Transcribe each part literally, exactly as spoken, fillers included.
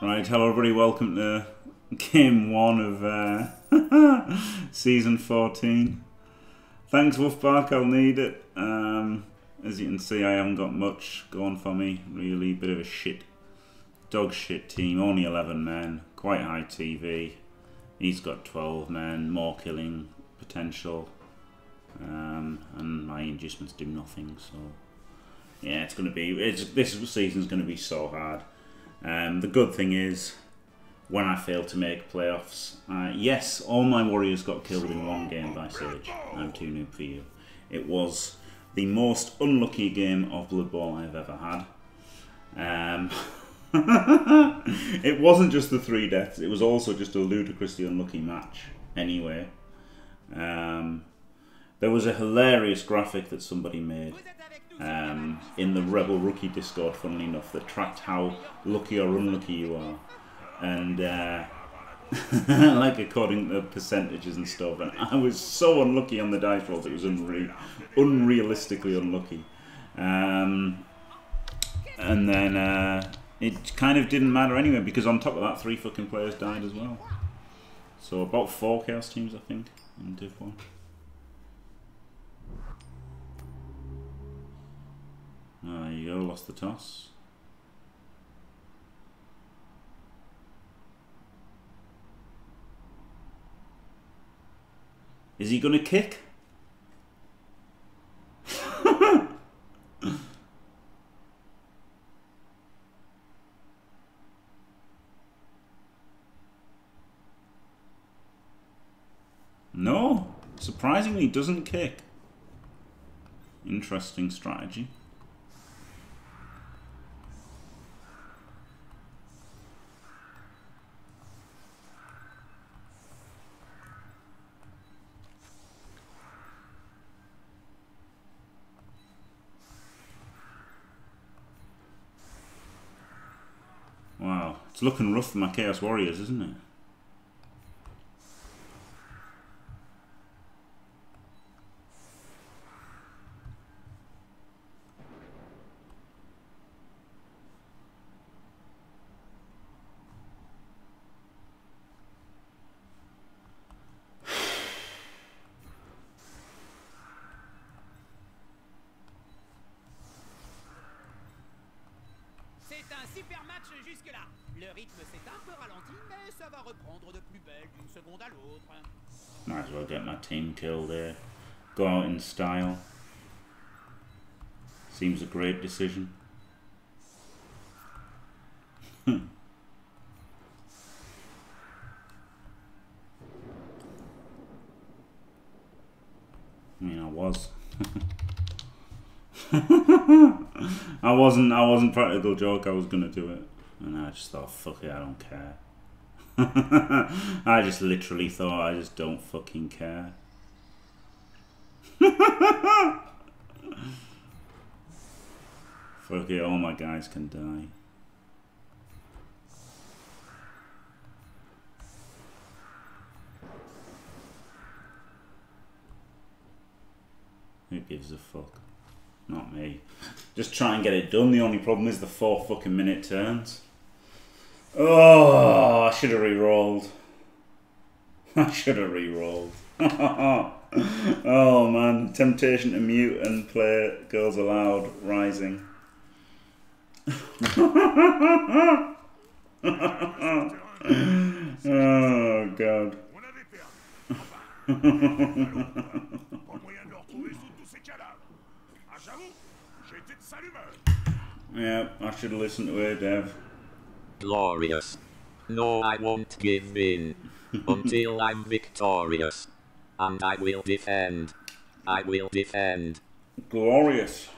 Right, hello everybody, welcome to game one of uh, season fourteen. Thanks Wolfbark, I'll need it. Um, as you can see, I haven't got much going for me, really. Bit of a shit, dog shit team, only eleven men, quite high T V. He's got twelve men, more killing potential. Um, and my inducements do nothing, so... Yeah, it's going to be... It's, this season's going to be so hard. Um, the good thing is, when I fail to make playoffs... Uh, yes, all my warriors got killed in one game by Sage. I'm too noob for you. It was the most unlucky game of Blood Bowl I've ever had. Um, it wasn't just the three deaths. It was also just a ludicrously unlucky match. Anyway. Um, there was a hilarious graphic that somebody made. Um, in the Rebel Rookie Discord, funnily enough, that tracked how lucky or unlucky you are, and uh, like according to percentages and stuff. And I was so unlucky on the dice rolls; it was unreal, unrealistically unlucky. Um, and then uh, it kind of didn't matter anyway, because on top of that, three fucking players died as well. So about four chaos teams, I think, in Div One. There you go, lost the toss. Is he gonna kick? No, surprisingly doesn't kick. Interesting strategy. It's looking rough for my Chaos Warriors, isn't it? Might as well get my team killed there. Go out in style. Seems a great decision. I mean, I was. I wasn't. I wasn't practical joke. I was gonna do it, and I just thought, fuck it, I don't care. I just literally thought, I just don't fucking care. Fuck it, all my guys can die. Who gives a fuck? Not me. Just try and get it done. The only problem is the four fucking minute turns. Oh, I should have re-rolled. I should have re-rolled. Oh man, temptation to mute and play Girls Aloud Rising. Oh god. Yeah, I should have listened to her, Dev. Glorious. No, I won't give in. Until I'm victorious. And I will defend. I will defend. Glorious.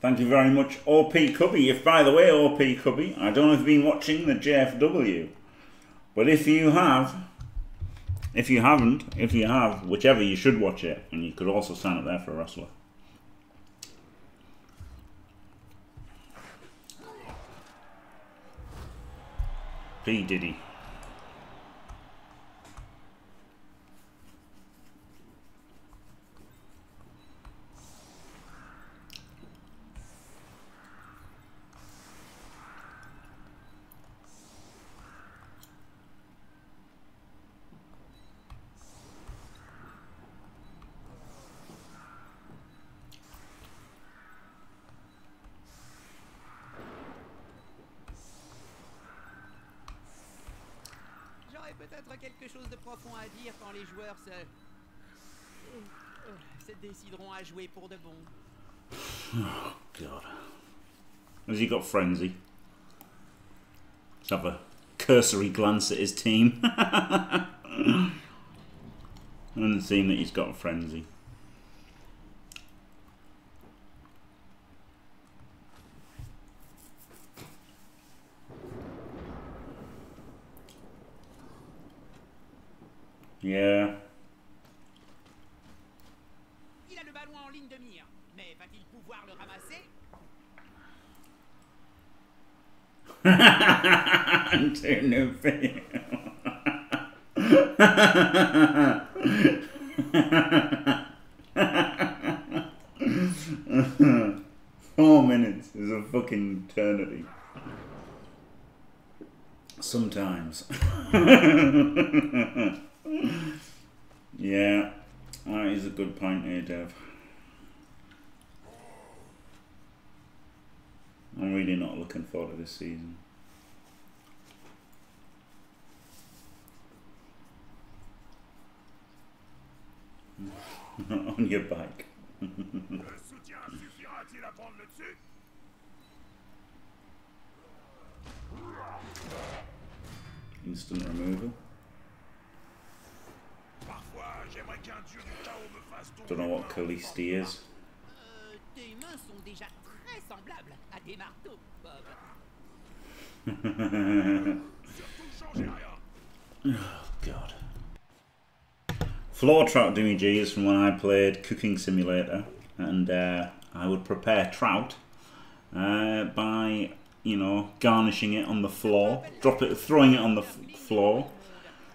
Thank you very much, O P Cubby. If, by the way, O P Cubby, I don't know if you've been watching the J F W. But if you have, if you haven't, if you have, whichever, you should watch it. And you could also sign up there for a wrestler. P. Diddy. peut-être quelque chose de profond à dire quand les joueurs se... se décideront à jouer pour de bon. Oh, God. Has he got frenzy? Let's have a cursory glance at his team. And the team that he's got frenzy. Yeah. Il a le ballon en ligne de mire, mais va-t-il pouvoir le ramasser? Four minutes is a fucking eternity. Sometimes. Yeah, that is a good point here, Dev. I'm really not looking forward to this season. Not on your bike. Instant removal. Don't know what Callisti is. Oh, God. Floor trout doing G's from when I played Cooking Simulator, and uh, I would prepare trout uh, by, you know, garnishing it on the floor, drop it, throwing it on the f floor,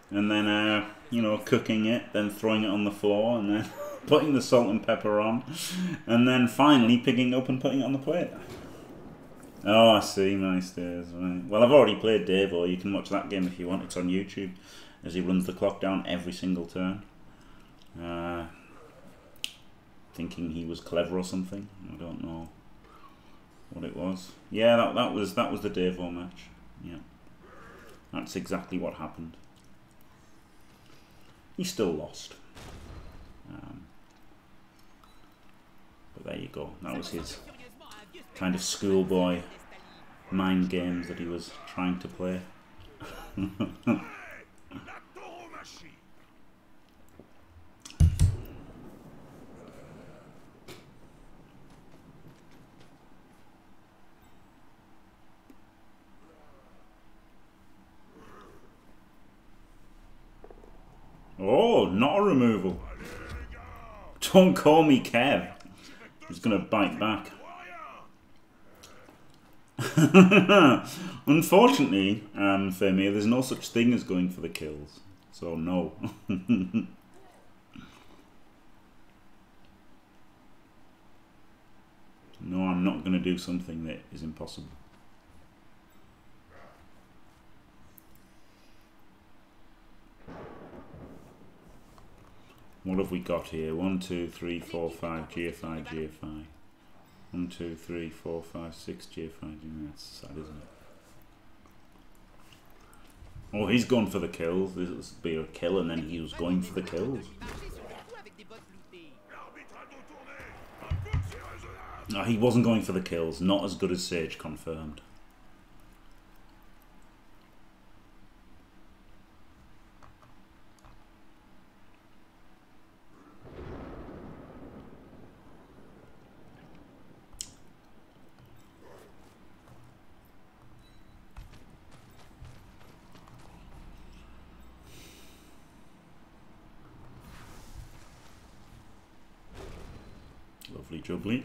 and then. Uh, You know, cooking it, then throwing it on the floor, and then putting the salt and pepper on, and then finally picking up and putting it on the plate. Oh, I see, nice days. Right. Well, I've already played Devo. You can watch that game if you want. It's on YouTube, as he runs the clock down every single turn. Uh, thinking he was clever or something. I don't know what it was. Yeah, that that was that was the Devo match. Yeah, that's exactly what happened. He still lost, um, but there you go. That was his kind of schoolboy mind games that he was trying to play. Oh, not a removal. Don't call me Kev. He's going to bite back. Unfortunately, um, Khemri, there's no such thing as going for the kills. So, no. No, I'm not going to do something that is impossible. What have we got here? One, two, three, four, five, G F I, G F I. One, two, three, four, five, six, G F I. That's sad, isn't it? Oh, he's gone for the kills. This would be a kill, and then he was going for the kills. No, he wasn't going for the kills. Not as good as Sage, confirmed. Jubbly.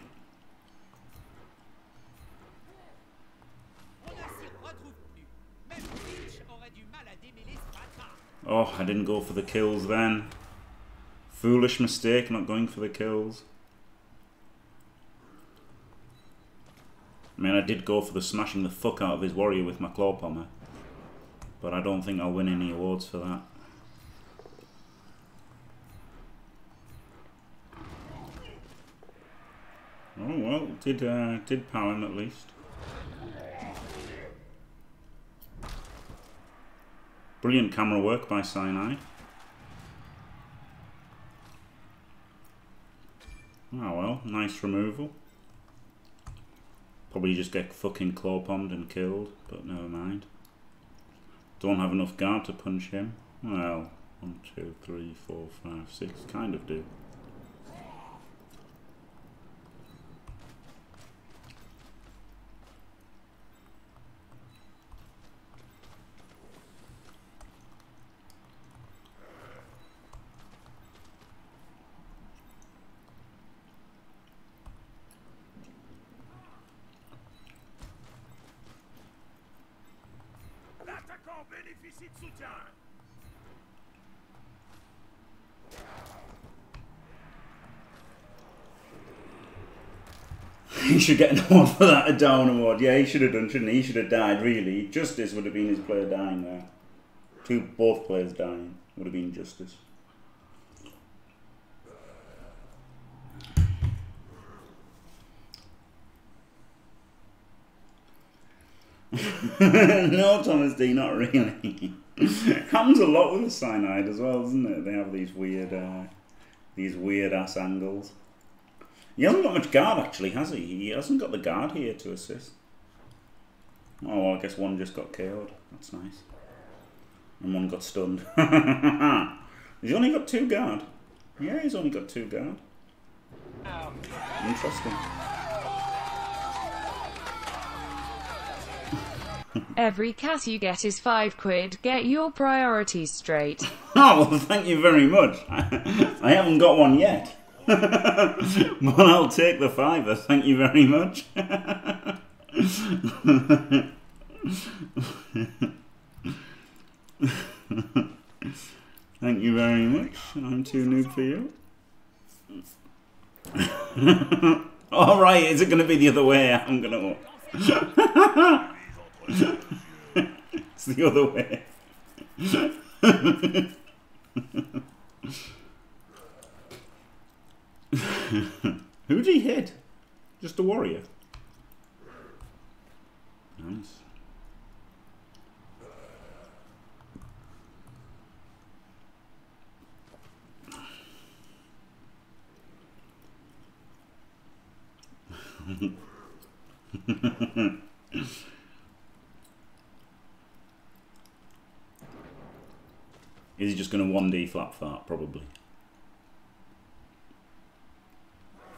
Oh, I didn't go for the kills then. Foolish mistake not going for the kills. I mean, I did go for the smashing the fuck out of his warrior with my claw pommer, but I don't think I'll win any awards for that. Oh well, did uh, did power him at least. Brilliant camera work by Cyanide. Ah well, nice removal. Probably just get fucking claw bombed and killed, but never mind. Don't have enough guard to punch him. Well, one, two, three, four, five, six, kind of do. He should get an award for that, a down award. Yeah, he should have done, shouldn't he? He should have died, really. Justice would have been his player dying there. Two, both players dying would have been justice. No, Thomas D, not really. Happens a lot with the Cyanide as well, doesn't it? They have these weird, uh, these weird ass angles. He hasn't got much guard, actually, has he? He hasn't got the guard here to assist. Oh, well, I guess one just got K O'd. That's nice. And one got stunned. He's only got two guard. Yeah, he's only got two guard. Interesting. Every cash you get is five quid. Get your priorities straight. Oh, well, thank you very much. I haven't got one yet. Well, I'll take the fiver, thank you very much. Thank you very much. I'm too new for you. All right, is it going to be the other way? I'm going to... It's the other way. Who did he hit? Just a warrior. Nice. Is he just going to one D flap fart? Probably.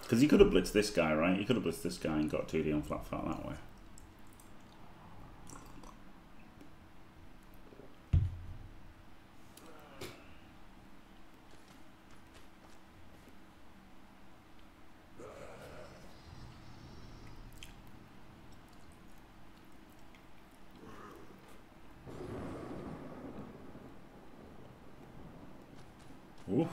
Because he could have blitzed this guy, right? He could have blitzed this guy and got two D on flat fat that way. Oof.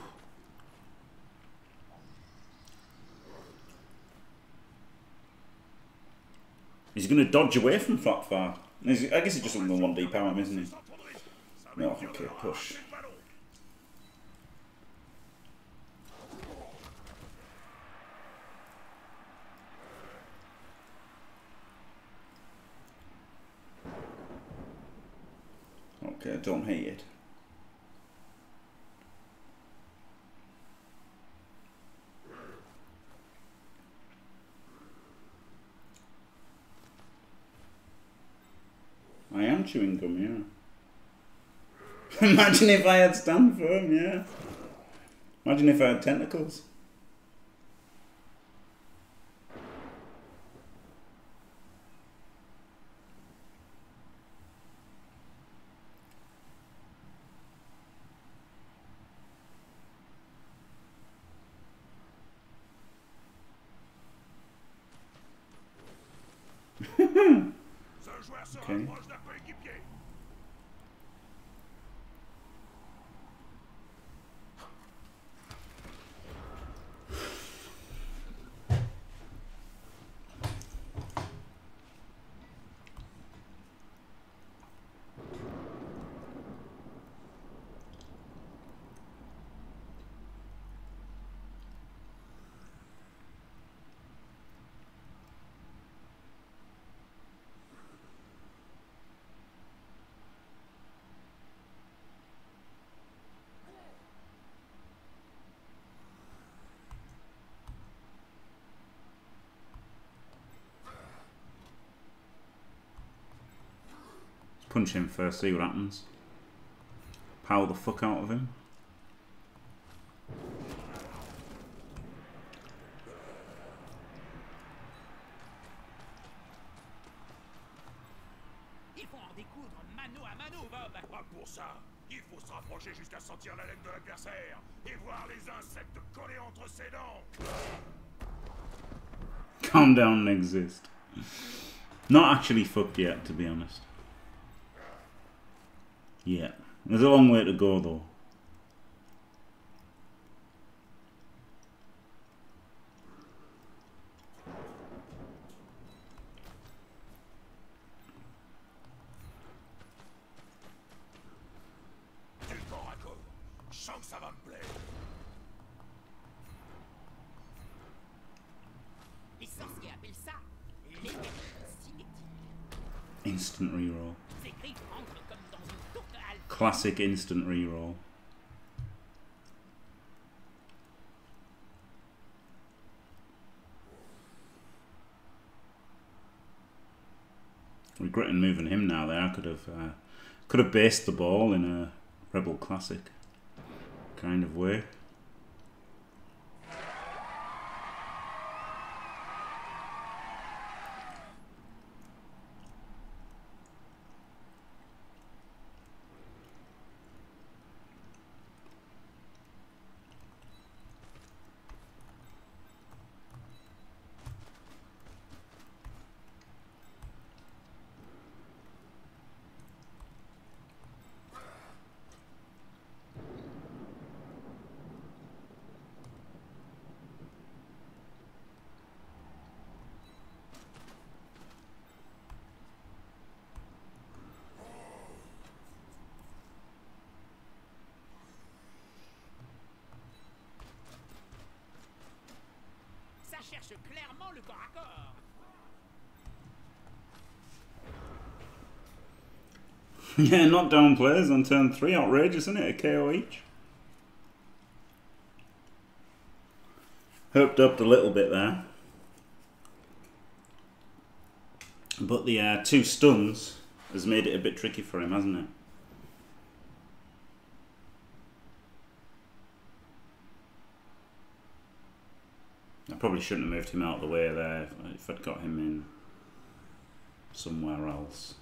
He's going to dodge away from flat far. I guess he's just on the one D power, isn't he? No, okay, push. Okay, don't hate it. I am chewing gum, yeah. Imagine if I had stand firm, yeah. Imagine if I had tentacles. Okay. punch him first, see what happens. Power the fuck out of him. Calm down and exist. Not actually fucked yet, to be honest. Yeah. There's a long way to go, though. Instant reroll. Classic instant reroll. Regretting moving him now. There, I could have uh, could have based the ball in a Rebel Classic kind of way. Cherche clairement le corps à corps. Yeah, not down players on turn three. Outrageous, isn't it? A K O each. Hooped up a little bit there. But the uh, two stuns has made it a bit tricky for him, hasn't it? Probably shouldn't have moved him out of the way there if I'd got him in somewhere else.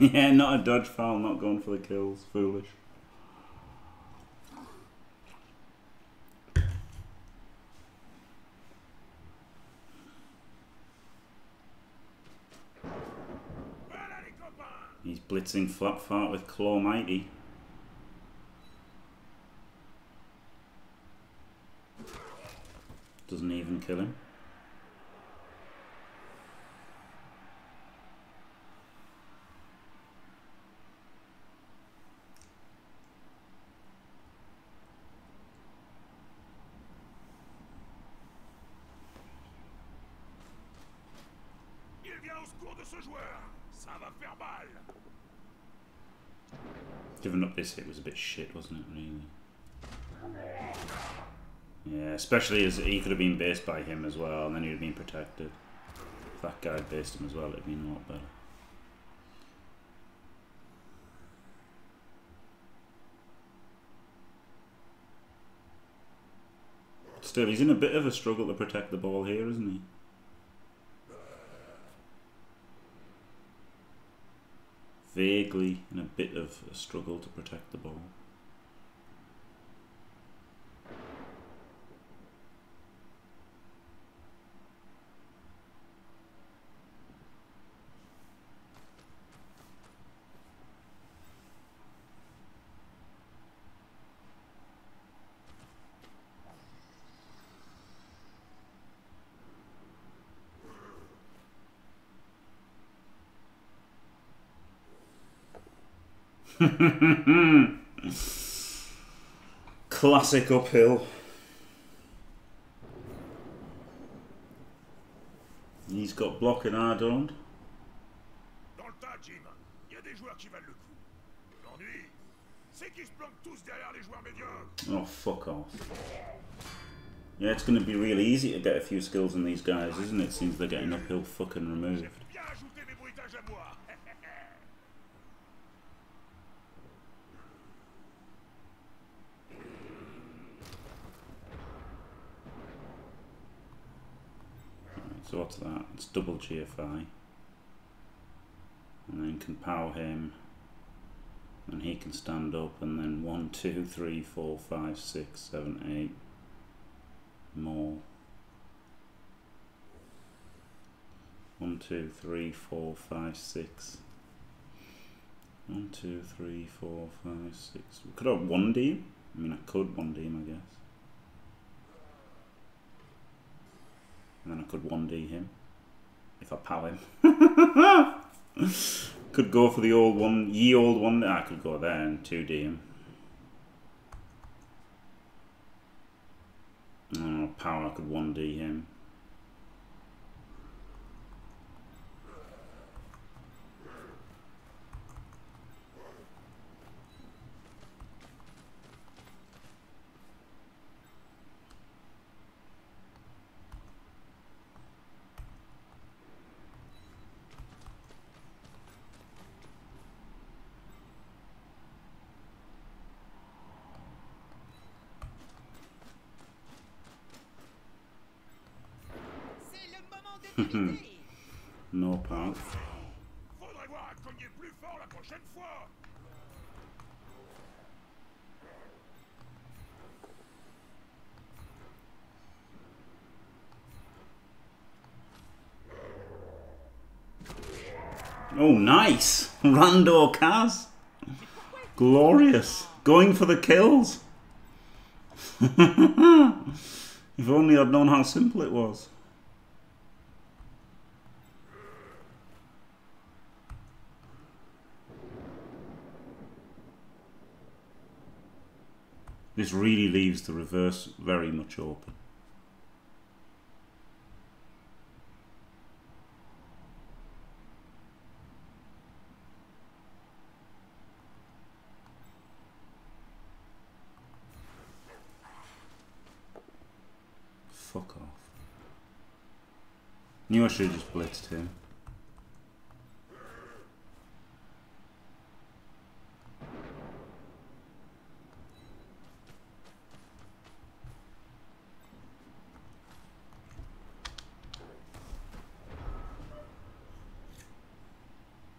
Yeah, not a dodge foul, not going for the kills. Foolish. He's blitzing Flap Fart with Claw Mighty. Doesn't even kill him. Giving up this hit was a bit shit, wasn't it, really? Yeah, especially as he could have been based by him as well, and then he would have been protected. If that guy had based him as well, it would have been a lot better. Still, he's in a bit of a struggle to protect the ball here, isn't he? Vaguely in a bit of a struggle to protect the ball. Classic uphill. He's got block and I don't. Oh, fuck off. Yeah, it's going to be really easy to get a few skills in these guys, isn't it? Since they're getting uphill fucking removed. Right, so what's that? It's double G F I. And then can power him. And he can stand up, and then one, two, three, four, five, six, seven, eight more. One, two, three, four, five, six. One, two, three, four, five, six. We could have one D. I mean, I could one D him, I guess. And then I could one D him if I power him. Could go for the old one, ye old one. I could go there and two D him. Oh, power, I could one D him. No power. Oh, nice! Rando Kaz! Glorious! Going for the kills! If only I'd known how simple it was. This really leaves the reverse very much open. Fuck off. Knew I should have just blitzed him.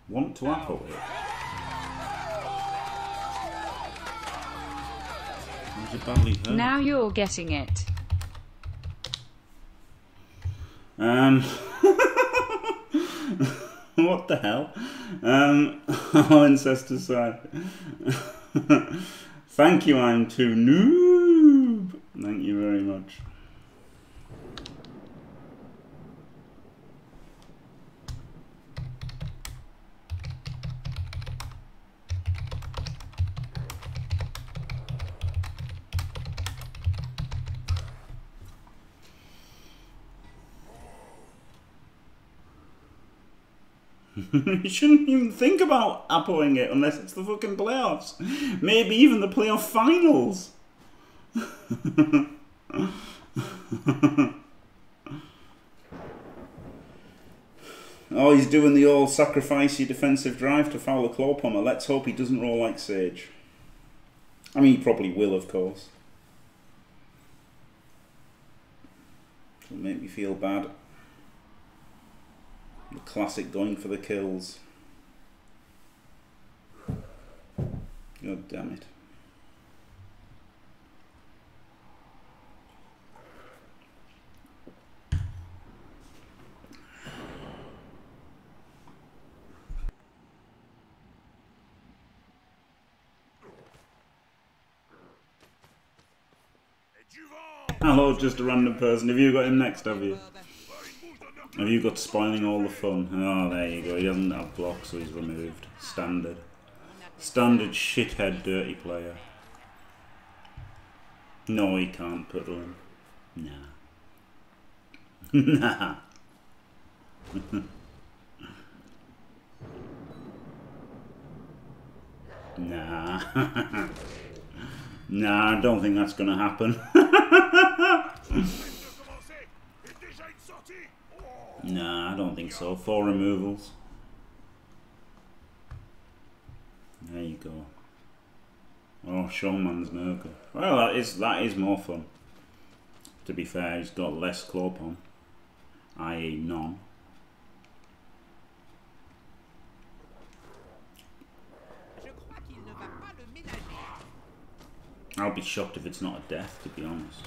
Want to apple it? Was it badly hurt? Now you're getting it. Um, what the hell? Um, our ancestors side. Thank you, I'm too noob. Thank you very much. You shouldn't even think about appoing it unless it's the fucking playoffs. Maybe even the playoff finals. Oh, he's doing the old sacrifice your defensive drive to foul a claw plumber. Let's hope he doesn't roll like Sage. I mean, he probably will, of course. It'll make me feel bad. The classic going for the kills. God damn it. Hello, just a random person. Have you got him next, have you? Have you got spoiling all the fun? Oh, there you go. He doesn't have blocks, so he's removed. Standard. Standard shithead dirty player. No, he can't puddle him. Nah. Nah. Nah. Nah, I don't think that's going to happen. Nah, I don't think so. Four removals. There you go. Oh, Showman's Miracle. Well, that is that is more fun. To be fair, he's got less clope on, that is none. I'll be shocked if it's not a death, to be honest.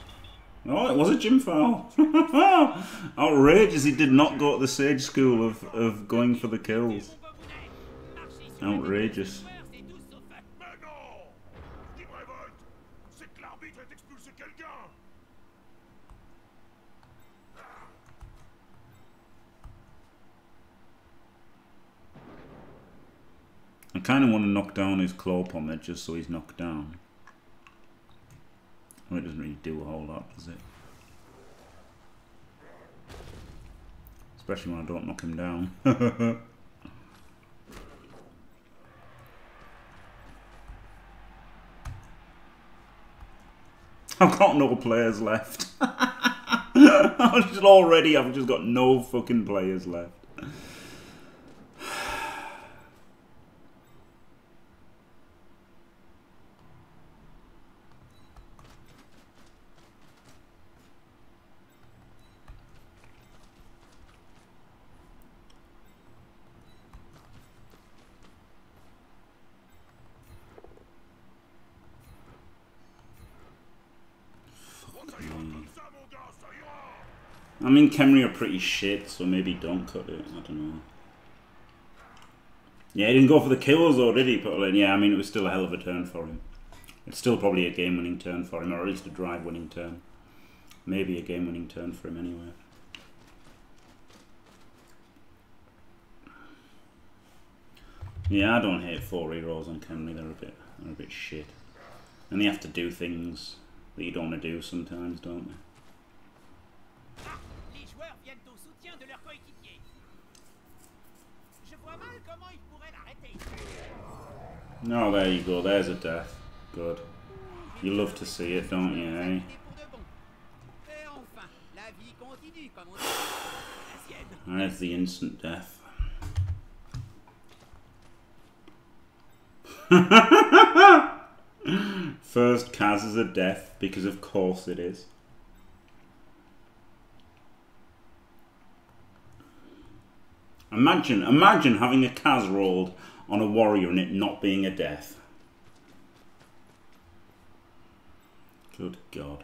Oh, it was a gym foul. Outrageous he did not go to the Sage school of, of going for the kills. Outrageous. I kind of want to knock down his claw on there just so he's knocked down. Well, it doesn't really do a whole lot, does it? Especially when I don't knock him down. I've got no players left. I just already, I've just got no fucking players left. I mean, Khemri are pretty shit, so maybe don't cut it. I don't know. Yeah, he didn't go for the kills though, did he? But yeah, I mean, it was still a hell of a turn for him. It's still probably a game-winning turn for him, or at least a drive-winning turn. Maybe a game-winning turn for him anyway. Yeah, I don't hate four rerolls on Khemri. They're a bit, they're a bit shit, and they have to do things that you don't want to do sometimes, don't they? No, there you go, there's a death. Good. You love to see it, don't you, eh? There's the instant death. First Kaz is a death, because of course it is. Imagine, imagine having a Kaz rolled on a warrior and it not being a death. Good God.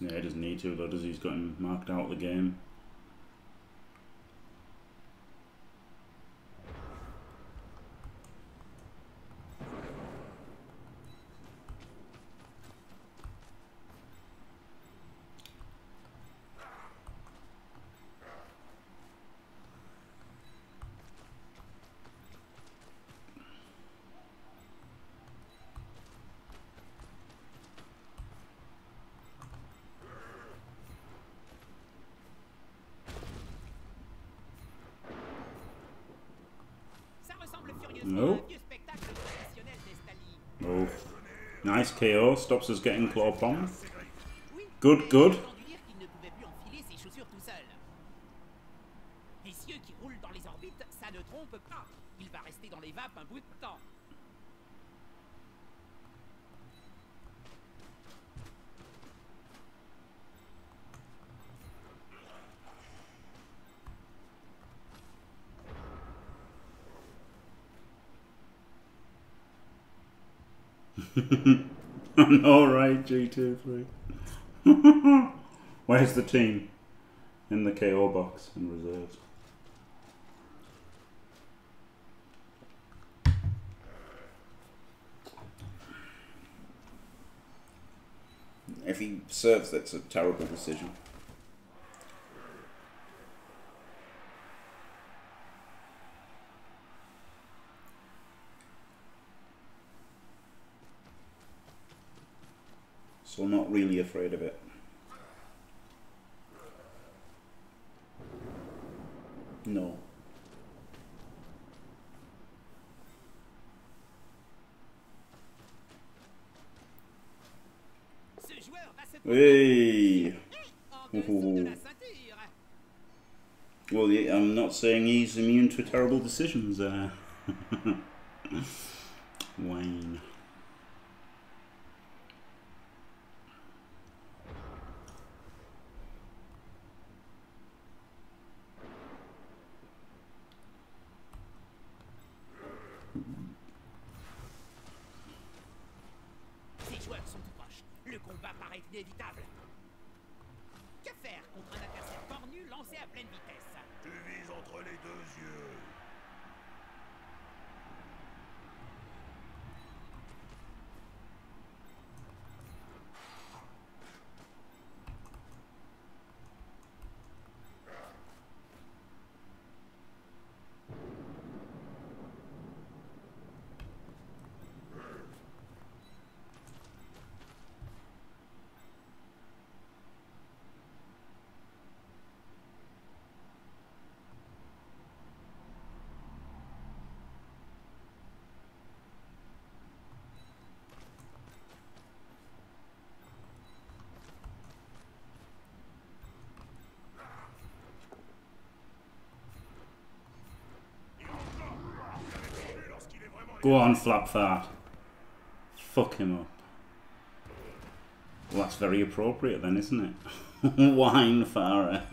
Yeah, he doesn't need to though, does he? He's got him marked out of the game. No. Oh. Nice K O. Stops us getting claw palm. Good, good. Alright, G two three. Where's the team? In the K O box and reserves. If he serves, that's a terrible decision. so I'm not really afraid of it. No. Hey! Oh. Well, yeah, I'm not saying he's immune to terrible decisions there. Wayne. Go on, Flapfart. Fuck him up. Well, that's very appropriate then, isn't it? Wine Farah.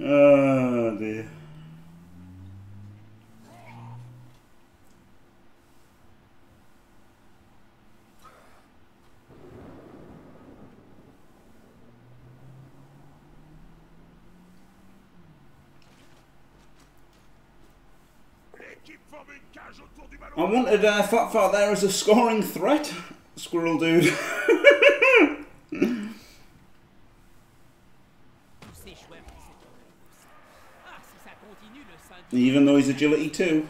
Oh dear. I wanted uh, Fat Fat there as a scoring threat, Squirrel Dude. Even though he's agility too.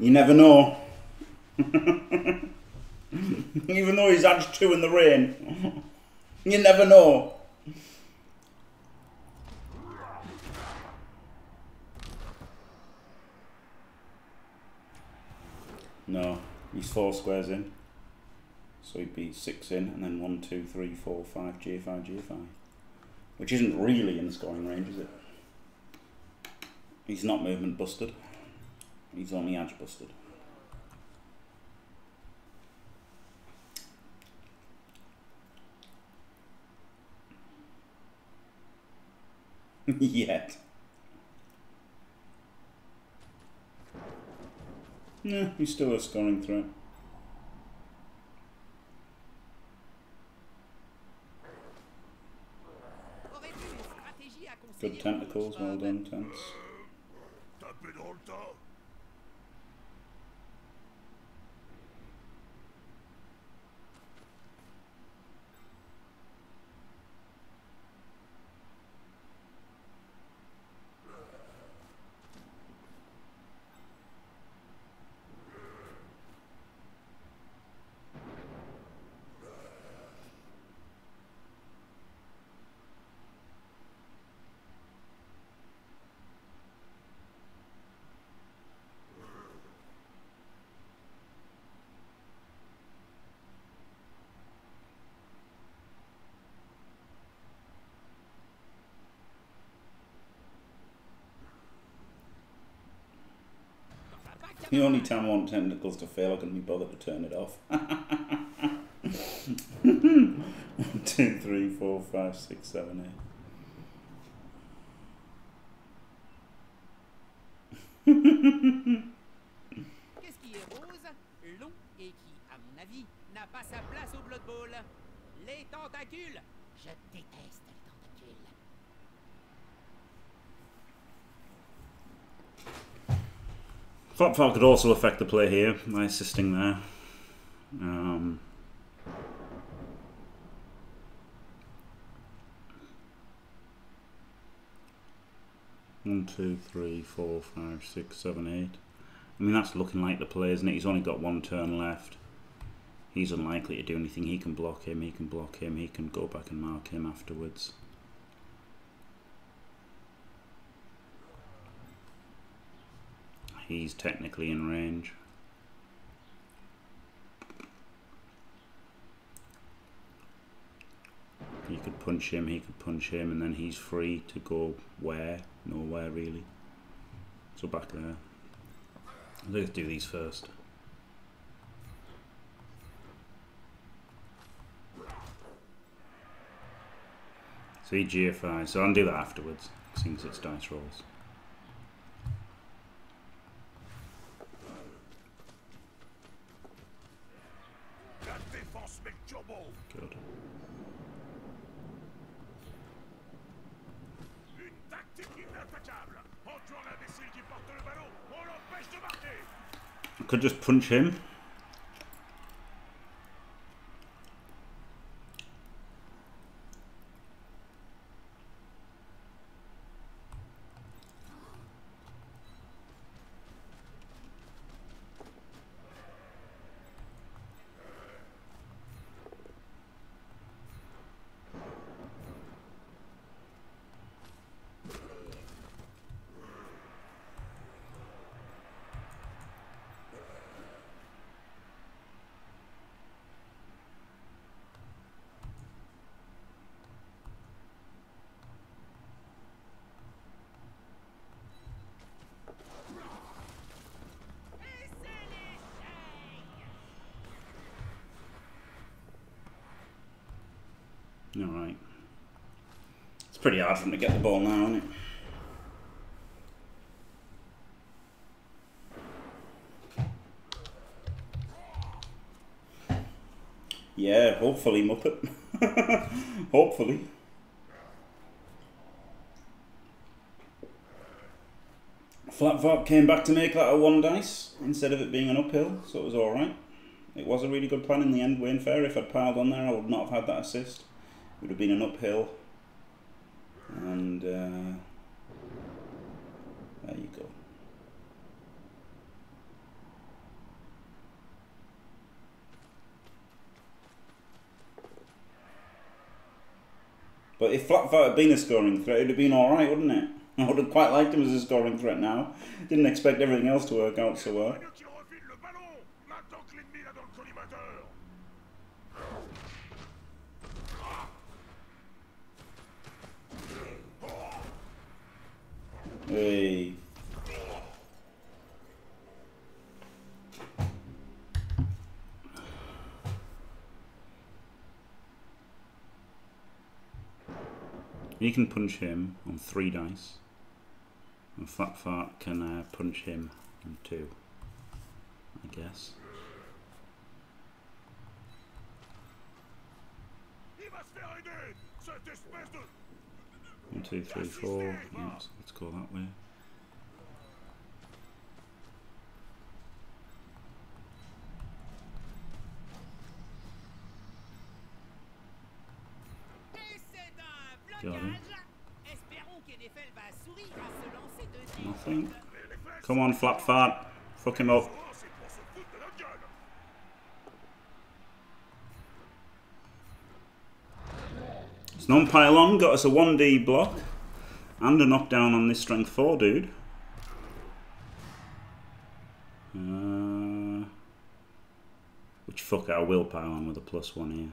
You never know. Even though he's edge two in the rain. You never know. No, he's four squares in, so he'd be six in, and then one, two, three, four, five, G five, G five, which isn't really in the scoring range, is it? He's not movement busted, he's only edge busted. Yet. No, he's still a scoring threat. Good tentacles, well done, Tents. The only time I want tentacles to fail, I couldn't be bothered to turn it off. One, two, three, four, five, six, seven, eight. Qu'est-ce qui est rose, long et qui, à mon avis, n'a pas sa place au Blood Bowl? Les tentacules! Je déteste les tentacules. Flapfart could also affect the play here by assisting there. Um, one, two, three, four, five, six, seven, eight. I mean, that's looking like the play, isn't it? He's only got one turn left. He's unlikely to do anything. He can block him, he can block him, he can go back and mark him afterwards. He's technically in range. You could punch him, he could punch him, and then he's free to go where? Nowhere, really. So back there. Let's do these first. So he G F I, so I'll do that afterwards, since it's dice rolls. Good. I could just punch him. Alright. It's pretty hard for him to get the ball now, isn't it? Yeah, hopefully, Muppet. Hopefully. Flatvop came back to make that a one dice instead of it being an uphill, so it was alright. It was a really good plan in the end, Wayne Fair. If I'd piled on there, I would not have had that assist. Would have been an uphill, and uh, there you go. But if Flatfoot had been a scoring threat, it would have been alright, wouldn't it? I would have quite liked him as a scoring threat now. Didn't expect everything else to work out so well. Hey. You can punch him on three dice, and Fat Fart can uh, punch him on two, I guess. One, two, three, four. Oops, let's go that way. Got him. Nothing. Come on, Flap Fart. Fuck him up. Non-pile on got us a one D block and a knockdown on this strength four dude. Uh, which fuck it, I will pile on with a plus one here.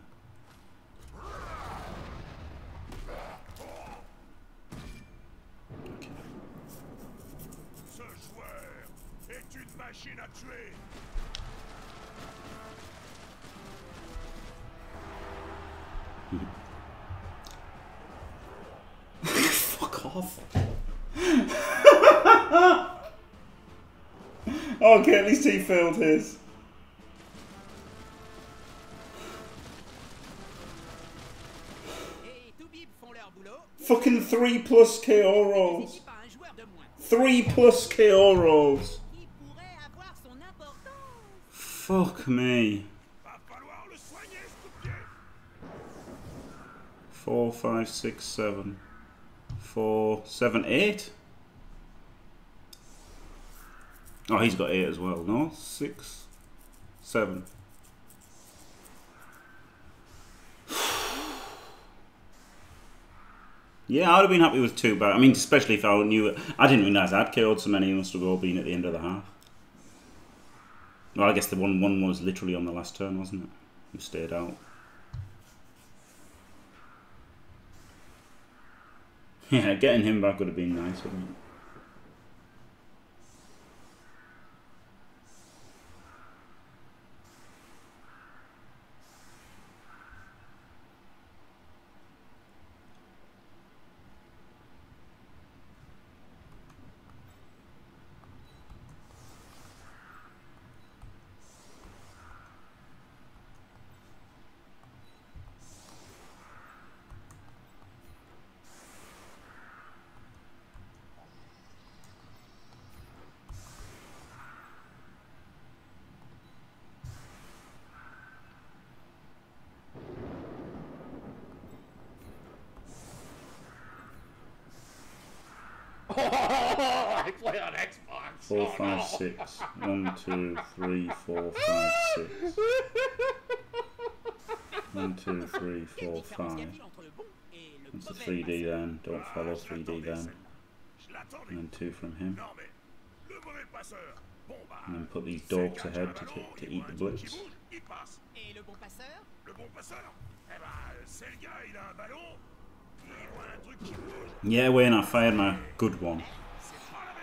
Okay. Okay, at least he failed his. Fucking three plus K O rolls. Three plus K O rolls. Fuck me. Four, five, six, seven. Four, seven, eight. Oh, he's got eight as well. No, six, seven. Yeah, I would have been happy with two, but I mean, especially if I knew it. I didn't realise I'd K O'd so many. It must have all been at the end of the half. Well, I guess the one one was literally on the last turn, wasn't it? You stayed out. Yeah, getting him back would have been nice, wouldn't it? Four, five, six. One, two, three, four, five, six. One, two, three, four, five. That's a three D then. Don't follow three D then. And then two from him. And then put these dogs ahead to, to eat the blitz. Yeah, when I fired my good one.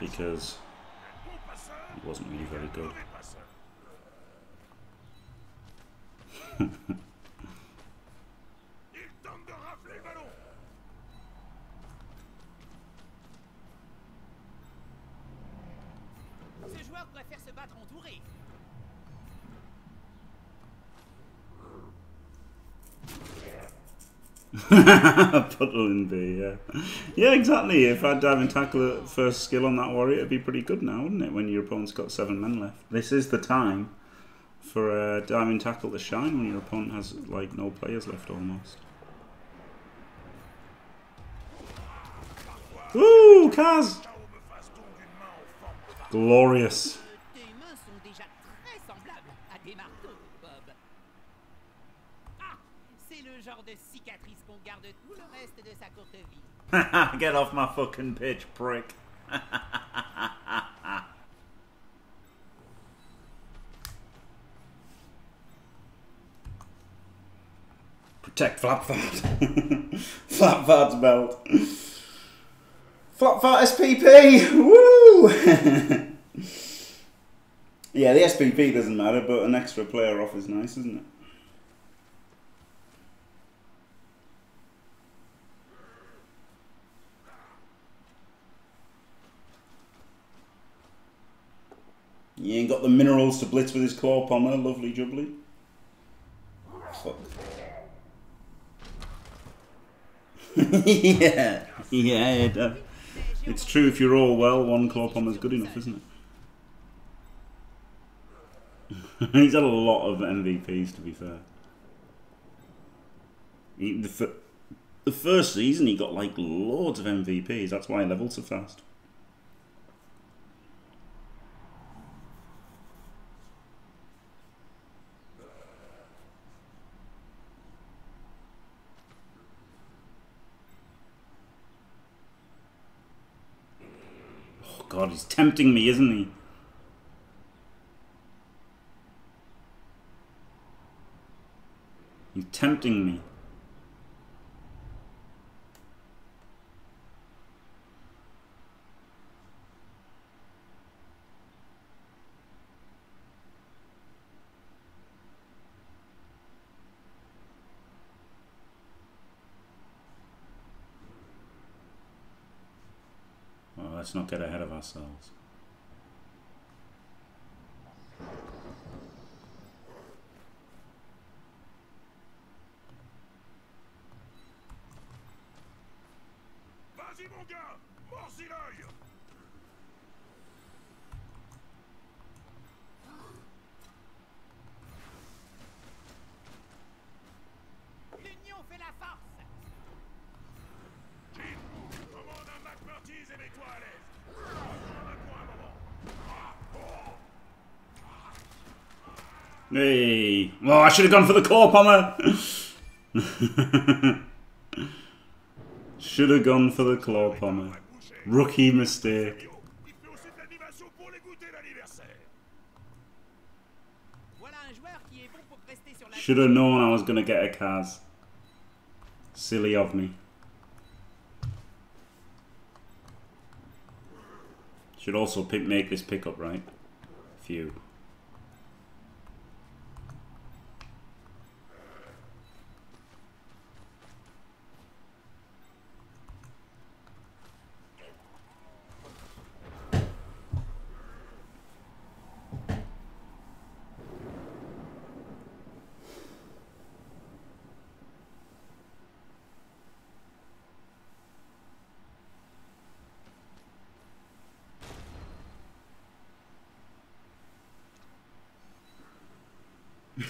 Because... it wasn't really very good. Puddle and B, yeah. Yeah, exactly. If I'd dive and tackle at first skill on that warrior, it'd be pretty good now, wouldn't it? When your opponent's got seven men left. This is the time for a dive and tackle to shine when your opponent has, like, no players left almost. Woo, Kaz! Glorious. Get off my fucking pitch, prick. Protect Flapfart. Flapfart's belt. Flapfart S P P! Woo! Yeah, the S P P doesn't matter, but an extra player off is nice, isn't it? He ain't got the minerals to blitz with his claw pommer, lovely jubbly. Fuck. Yeah, yeah, it, uh, it's true. If you're all well, one claw pommer's good enough, isn't it? He's had a lot of M V Ps, to be fair. He, the, f the first season, he got like loads of M V Ps. That's why he leveled so fast. God, he's tempting me, isn't he? He's tempting me. Let's not get ahead of ourselves. Hey. Well, I should have gone for the core pommer. Should have gone for the claw pommer. Rookie mistake. Should have known I was going to get a Kaz. Silly of me. Should also pick, make this pickup, right? Phew.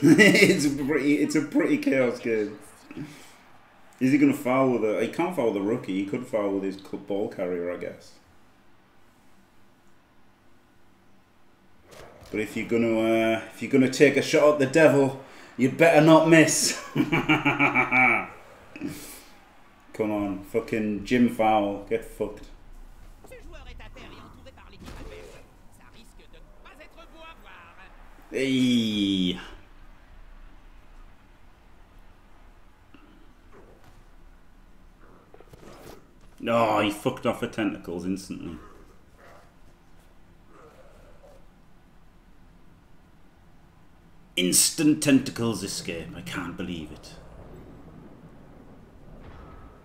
it's a pretty, it's a pretty chaos game. Is he gonna foul with a? He can't foul the rookie. He could foul with his ball carrier, I guess. But if you're gonna, uh, if you're gonna take a shot at the devil, you'd better not miss. Come on, fucking gym foul, get fucked. Hey. Oh, he fucked off her tentacles instantly. Instant tentacles escape. I can't believe it.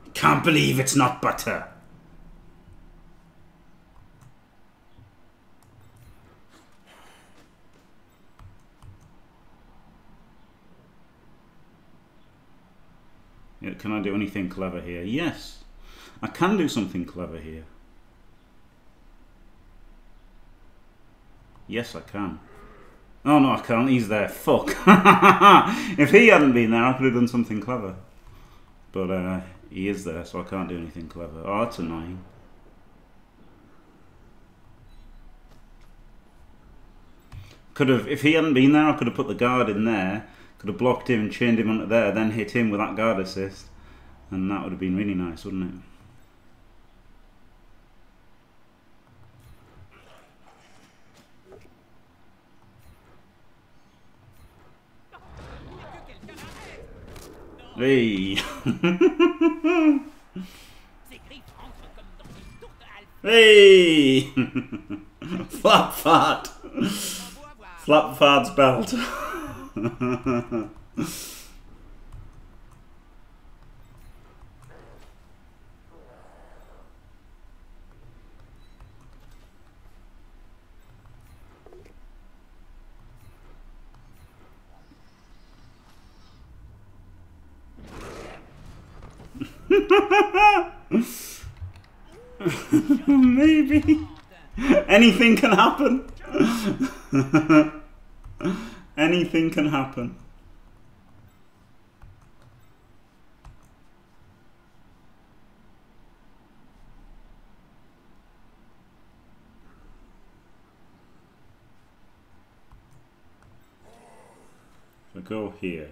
I can't believe it's not butter. Yeah, can I do anything clever here? Yes. I can do something clever here. Yes, I can. Oh, no, I can't. He's there. Fuck. If he hadn't been there, I could have done something clever. But uh, he is there, so I can't do anything clever. Oh, that's annoying. Could have, if he hadn't been there, I could have put the guard in there. Could have blocked him, chained him onto there, then hit him with that guard assist. And that would have been really nice, wouldn't it? Hey! Hey! Flap fart! Flap fart's belt. Maybe anything can happen. Anything can happen. So go here.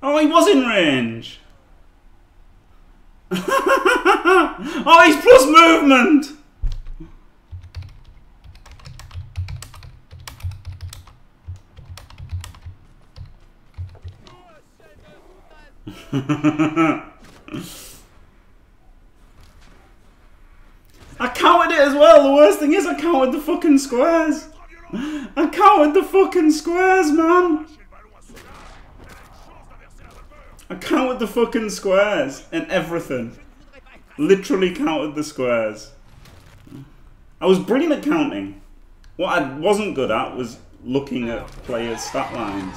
Oh, he was in range. Oh, he's plus movement! I counted it as well. The worst thing is I counted the fucking squares. I counted the fucking squares, man. I counted the fucking squares and everything. Literally counted the squares. I was brilliant at counting. What I wasn't good at was looking at players' stat lines.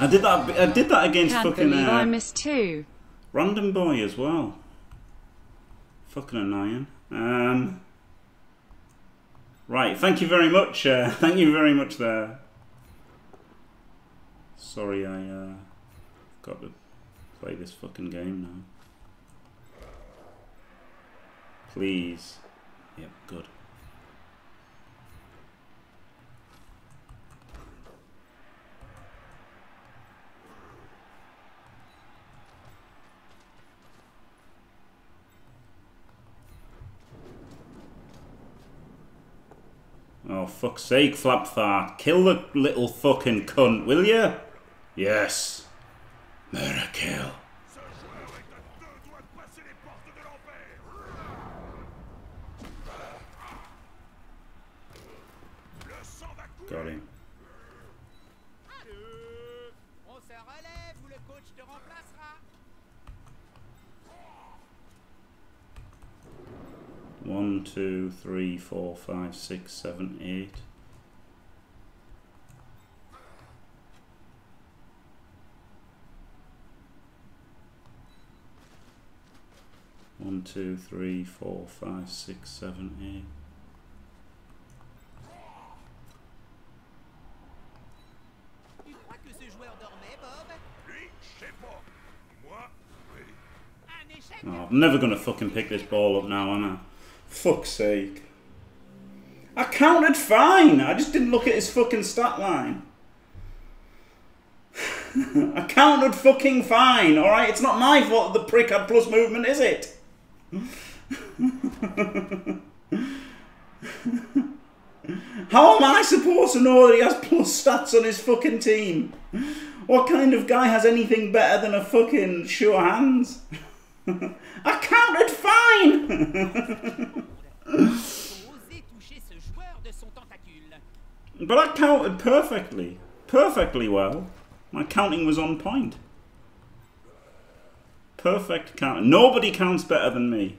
I did that. I did that against Can't fucking. Uh, I missed two. Random boy as well. Fucking annoying. Um. Right. Thank you very much. Uh, thank you very much there. Sorry, I uh, got to play this fucking game now. Please. Yep. Good. Oh, fuck's sake, Flapfart. Kill the little fucking cunt, will you? Yes. Murder kill. Got him. One, two, three, four, five, six, seven, eight. One, two, three, four, five, six, seven, eight. Oh, I'm never gonna fucking pick this ball up now, am I? Fuck's sake. I counted fine. I just didn't look at his fucking stat line. I counted fucking fine, alright? It's not my fault the prick had plus movement, is it? How am I supposed to know that he has plus stats on his fucking team? What kind of guy has anything better than a fucking sure hands? I counted fine! But I counted perfectly. Perfectly well. My counting was on point. Perfect counting. Nobody counts better than me.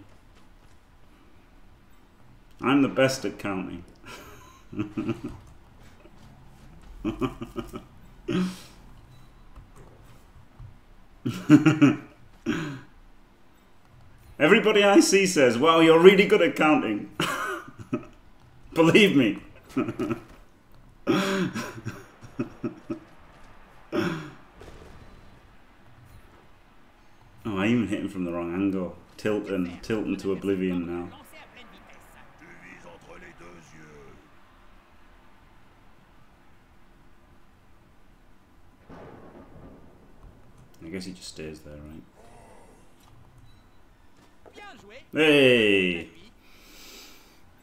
I'm the best at counting. Everybody I see says, wow, you're really good at counting. Believe me. Oh, I even hit him from the wrong angle. Tilting, tilting to oblivion now. I guess he just stays there, right? Hey!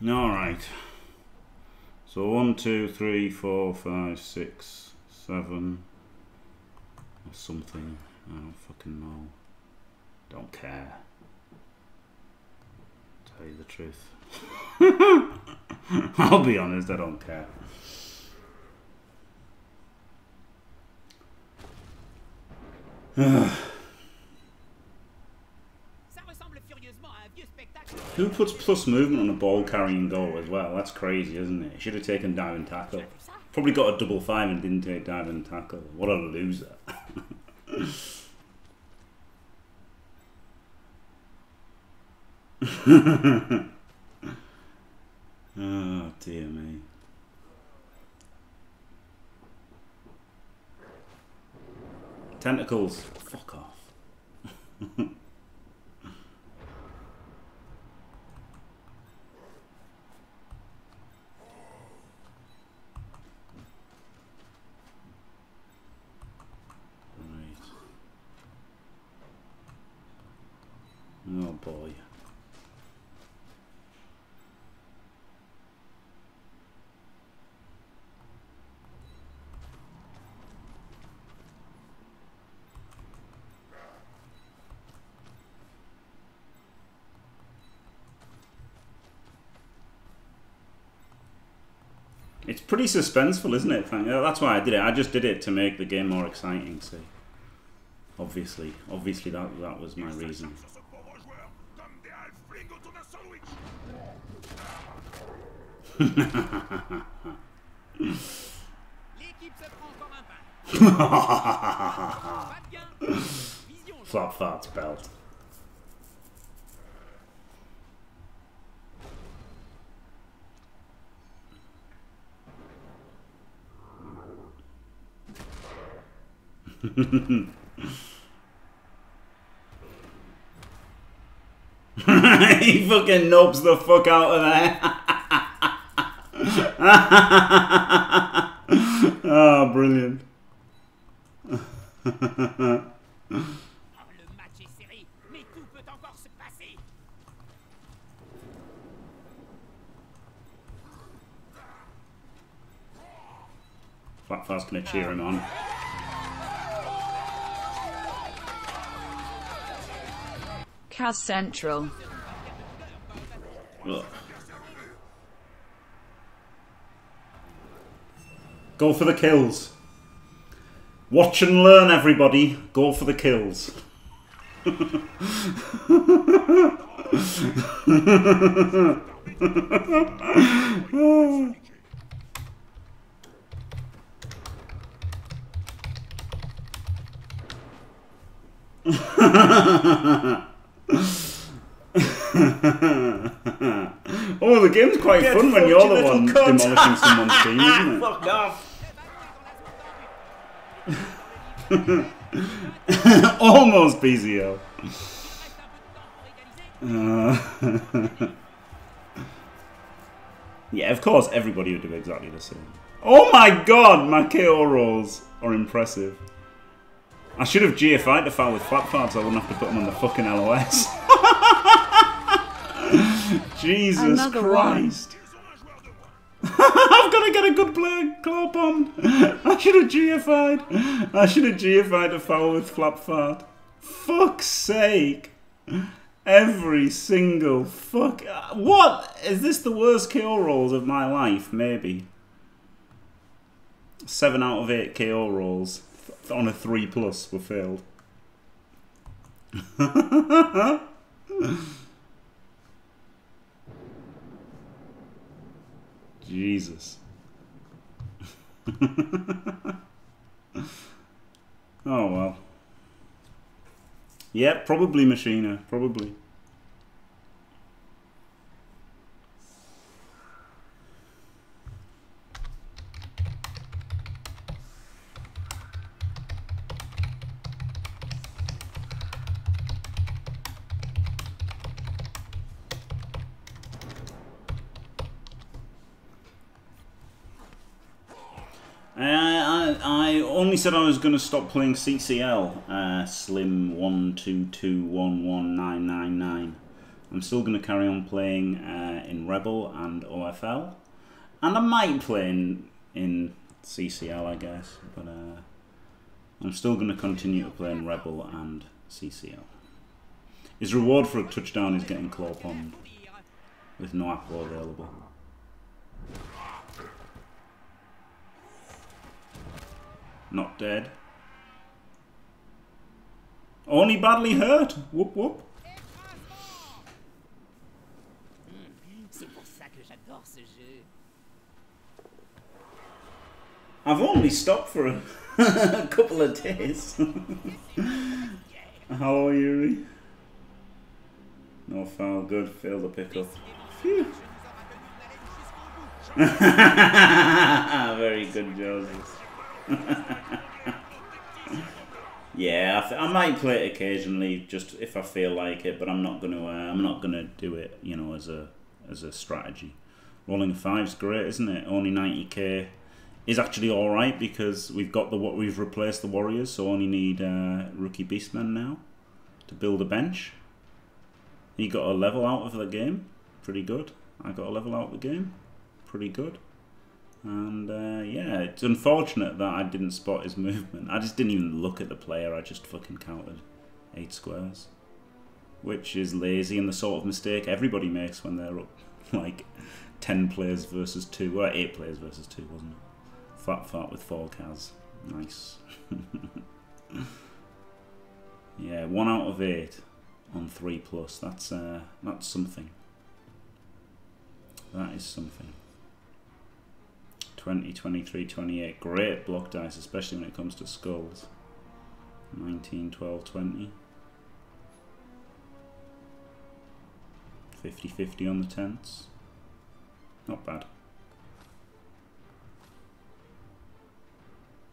Alright. So one, two, three, four, five, six, seven, or something. I don't fucking know. Don't care. Tell you the truth. I'll be honest, I don't care. Who puts plus movement on a ball carrying goal as well? That's crazy, isn't it? Should have taken dive and tackle. Probably got a double five and didn't take dive and tackle. What a loser. Oh, dear me. Tentacles. Fuck off. Oh boy. It's pretty suspenseful, isn't it? That's why I did it. I just did it to make the game more exciting, see. Obviously. Obviously that, that was my reason. Flop Fart's belt. He fucking nopes the fuck out of there. Oh, brilliant. Fat Fat's gonna cheer him on. Kaz Central. Ugh. Go for the kills. Watch and learn, everybody. Go for the kills. Oh, the game's quite Get fun when you're the one cunt. demolishing someone's team, isn't it? Fuck off! Almost B Z L. Uh, yeah, of course, everybody would do exactly the same. Oh my god, my K O rolls are impressive. I should have G F I'd to foul with flat cards, so I wouldn't have to put them on the fucking L O S. Jesus Another Christ. I've got to get a good player clap on. I should have G F I'd. I should have G F I'd a foul with flap fart. Fuck's sake. Every single fuck. What? Is this the worst K O rolls of my life? Maybe. Seven out of eight K O rolls on a three plus were failed. Jesus. Oh well. Yeah, probably Machina, probably. Uh, I, I only said I was going to stop playing C C L, uh, slim one two two one one nine nine nine. I'm still going to carry on playing uh, in Rebel and O F L. And I might play in, in C C L, I guess. But uh, I'm still going to continue to play in Rebel and C C L. His reward for a touchdown is getting claw pond with no apple available. Not dead. Only badly hurt. Whoop whoop. I've only stopped for a, a couple of days. Hello, Yuri. No foul. Good. Fail the pickup. Phew. Very good, Joseph. Yeah, I, th I might play it occasionally, just if I feel like it. But I'm not gonna, uh, I'm not gonna do it, you know, as a, as a strategy. Rolling a five's great, isn't it? Only ninety K is actually all right because we've got the what we've replaced the Warriors, so only need uh, rookie beastmen now to build a bench. He got a level out of the game, pretty good. I got a level out of the game, pretty good. And uh, yeah, it's unfortunate that I didn't spot his movement. I just didn't even look at the player, I just fucking counted eight squares. Which is lazy and the sort of mistake everybody makes when they're up like ten players versus two, or eight players versus two, wasn't it? Fat Fat with four Kaz. Nice. Yeah, one out of eight on three plus. That's uh, that's something. That is something. twenty, twenty-three, twenty-eight. Great block dice, especially when it comes to skulls. nineteen, twelve, twenty. fifty fifty on the tents. Not bad.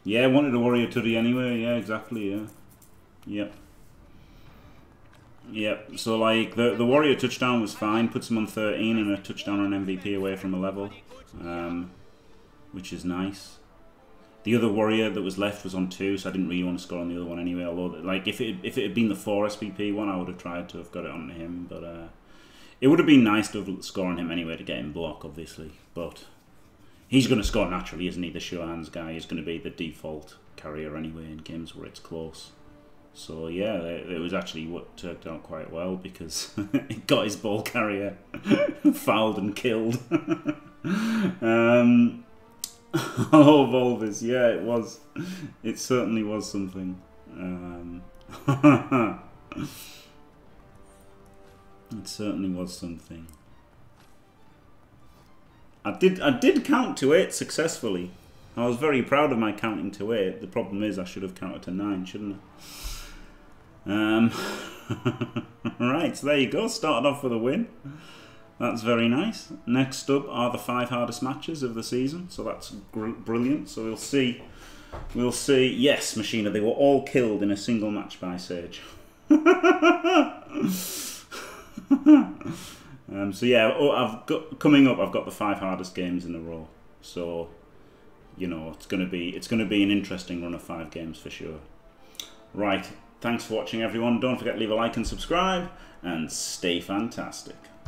Yeah, I wanted a warrior tuddy anyway. Yeah, exactly, yeah. Yep. Yep, so like, the, the warrior touchdown was fine. Puts him on thirteen and a touchdown on M V P away from a level. Um, which is nice. The other warrior that was left was on two, so I didn't really want to score on the other one anyway. Although, like, if it, if it had been the four S P P one, I would have tried to have got it on him. But uh, it would have been nice to have scored on him anyway to get him block, obviously. But he's going to score naturally, isn't he? The sure hands guy is going to be the default carrier anyway in games where it's close. So yeah, it, it was actually what turned out quite well because it got his ball carrier fouled and killed. um... Oh, Volvis, yeah, it was. It certainly was something. Um, it certainly was something. I did, I did count to eight successfully. I was very proud of my counting to eight. The problem is I should have counted to nine, shouldn't I? Um, right, so there you go. Started off with a win. That's very nice. Next up are the five hardest matches of the season, so that's brilliant. So we'll see, we'll see. Yes, Machina, they were all killed in a single match by Sage. um, so yeah, oh, I've got coming up. I've got the five hardest games in a row. So you know it's gonna be it's gonna be an interesting run of five games for sure. Right. Thanks for watching, everyone. Don't forget to leave a like and subscribe, and stay fantastic.